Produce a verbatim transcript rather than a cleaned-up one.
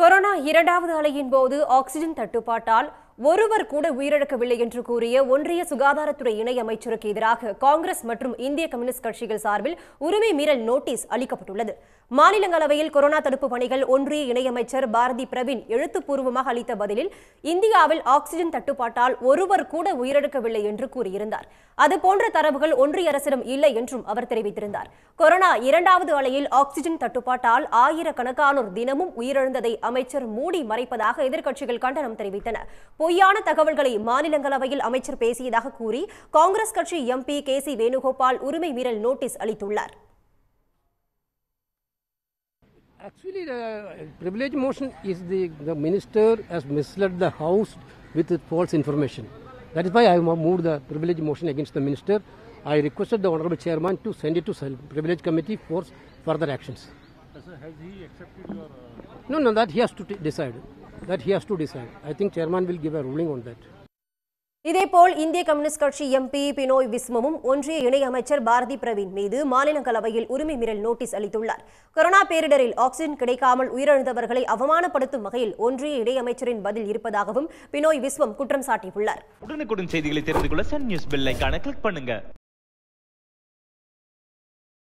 Corona இரண்டாவது அலையின் போது ஆக்சிஜன் தட்டுப்பாட்டால் ஒருவர் கூட உயிரிழக்கவில்லை என்று கூறிய ஒன்றிய சுகாதாரத்துறை இணை அமைச்சருக்கு எதிராக காங்கிரஸ் மற்றும் இந்திய கம்யூனிஸ்ட் கட்சிகள் சார்பில் உரிமை மீறல் நோட்டீஸ் அளிக்கப்பட்டுள்ளது. மாநிலங்களவையில் கொரோனா தடுப்பு பணிகள் ஒன்றிய இணையமைச்சர் பாரதி பிரவீன் எழுத்துப்பூர்வமாக அளித்த பதிலில் இந்தியாவில் ஆக்சிஜன் தட்டுப்பாட்டால் ஒருவர் கூட உயிரிழக்கவில்லை என்று கூறியிருந்தார். அதுபோன்ற தரவுகள் ஒன்றிய அரசிடம் இல்லை என்றும் அவர் தெரிவித்திருந்தார். கொரோனா இரண்டாவது அலையில் ஆக்சிஜன் தட்டுப்பாட்டால் ஆயிரக்கணக்கானோர் தினமும் உயிரிழந்ததை அமைச்சர் மூடி மறைப்பதாக எதிர்க்கட்சிகள் கண்டனம் தெரிவித்தன. பொய்யான தகவல்களை மாநிலங்களவையில் அமைச்சர் பேசியதாக கூறி காங்கிரஸ் கட்சி எம்பி கே சி வேணுகோபால் உரிமை மீறல் நோட்டீஸ் அளித்துள்ளார். Actually, the privilege motion is the the minister has misled the house with false information. That is why I have moved the privilege motion against the minister. I requested the honorable chairman to send it to privilege committee for further actions. Sir, has he accepted your? No, no, that he has to decide. That he has to decide. I think chairman will give a ruling on that. இதேபோல் இந்திய communist கட்சி MP Binoy விஸ்வமும் ஒன்றிய இணையமைச்சர் பாரதி பிரவீன் மீது மாநிலங்களவையில் உரிமை மீறல் notice அளித்துள்ளார். கொரோனா பேரிடரில் ஆக்சிஜன் கிடைக்காமல் உயிரிழந்தவர்களை அவமானப்படுத்தும் வகையில் ஒன்றிய இணையமைச்சரின் பதில் இருப்பதாகவும் பினோய் விஸ்வம் குற்றம் சாட்டியுள்ளார். உடனுக்குடன் செய்திகளை தெரிந்து கொள்ள சன் நியூஸ் பெல் ஐகானை கிளிக் பண்ணுங்க.